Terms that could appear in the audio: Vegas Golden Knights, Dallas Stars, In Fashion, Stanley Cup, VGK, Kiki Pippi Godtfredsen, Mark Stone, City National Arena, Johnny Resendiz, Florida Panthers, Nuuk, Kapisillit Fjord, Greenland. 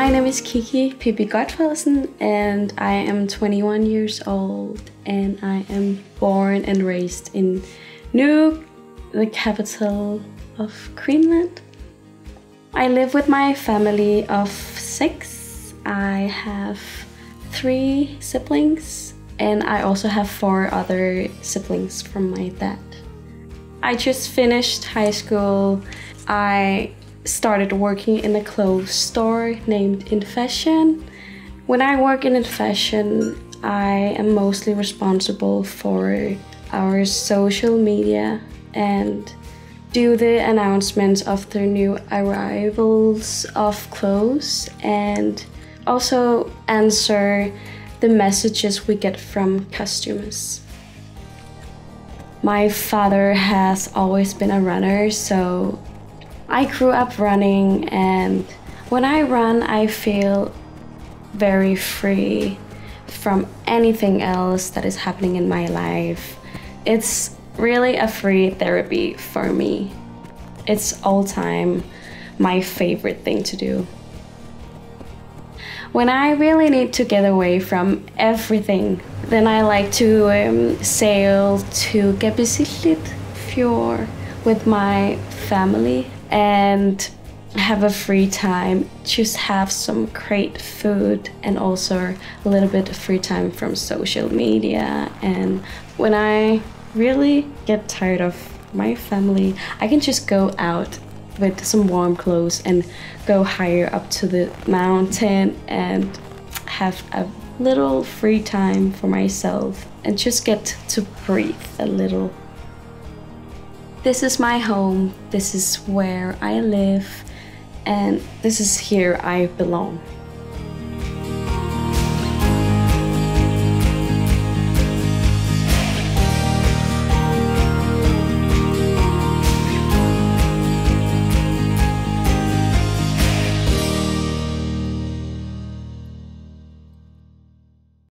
My name is Kiki Pippi Godtfredsen and I am 21 years old and I am born and raised in Nuuk, the capital of Greenland. I live with my family of 6. I have 3 siblings and I also have 4 other siblings from my dad. I just finished high school. I started working in a clothes store named In Fashion. When I work in Fashion, I am mostly responsible for our social media and do the announcements of the new arrivals of clothes and also answer the messages we get from customers. My father has always been a runner, so I grew up running, and when I run, I feel very free from anything else that is happening in my life. It's really a free therapy for me. It's all time my favorite thing to do. When I really need to get away from everything, then I like to sail to Kapisillit Fjord with my family and have a free time, just have some great food and also a little bit of free time from social media. And when I really get tired of my family, I can just go out with some warm clothes and go higher up to the mountain and have a little free time for myself and just get to breathe a little. This is my home, this is where I live, and this is here I belong.